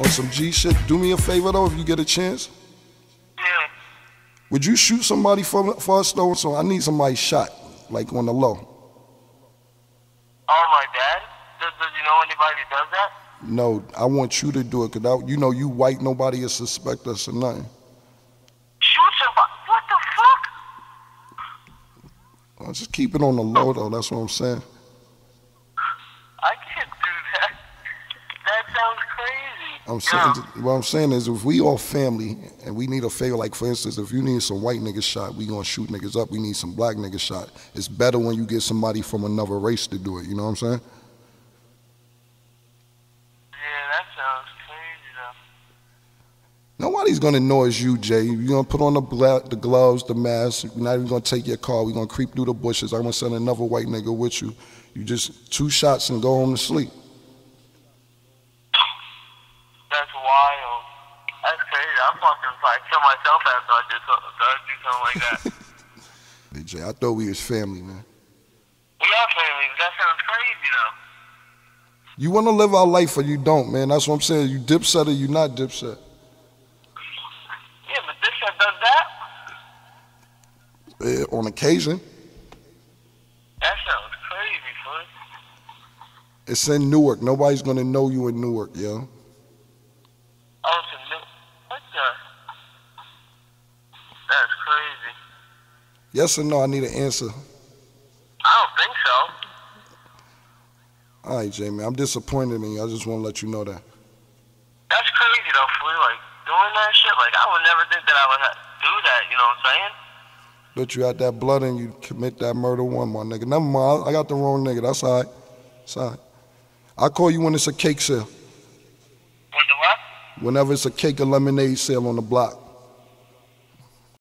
on some G shit, do me a favor though if you get a chance. Yeah. Would you shoot somebody for us though? So I need somebody shot, like on the low. Oh, my dad? Does you know anybody that does that? No, I want you to do it, because you know you white, nobody will suspect us or nothing. Shoot somebody? What the fuck? I'll just keep it on the low though, that's what I'm saying. I'm saying, yeah. What I'm saying is, if we all family and we need a favor, like for instance, if you need some white niggas shot, we gonna shoot niggas up. We need some black niggas shot. It's better when you get somebody from another race to do it. You know what I'm saying? Yeah, that sounds crazy though. Nobody's gonna know it's you, Jay. You're gonna put on the gloves, the mask. We're not even gonna take your car. We're gonna creep through the bushes. I'm gonna send another white nigga with you. You just 2 shots and go home to sleep. Like that. Jay, I thought we was family, man. We are family. That sounds crazy, though. You want to live our life or you don't, man. That's what I'm saying. You Dipset or you not Dipset. Yeah, but Dipset does that? Yeah, on occasion. That sounds crazy, son. It's in Newark. Nobody's going to know you in Newark, yo. Oh, it's in Newark. What the? That's crazy. Yes or no? I need an answer. I don't think so. All right, Jamie. I'm disappointed in you. I just want to let you know that. That's crazy, though, for you, like, doing that shit. Like, I would never think that I would do that, you know what I'm saying? But you had that blood and you commit that murder one, my nigga. Never mind. I got the wrong nigga. That's all right. That's all right. I'll call you when it's a cake sale. When the what? Whenever it's a cake or lemonade sale on the block.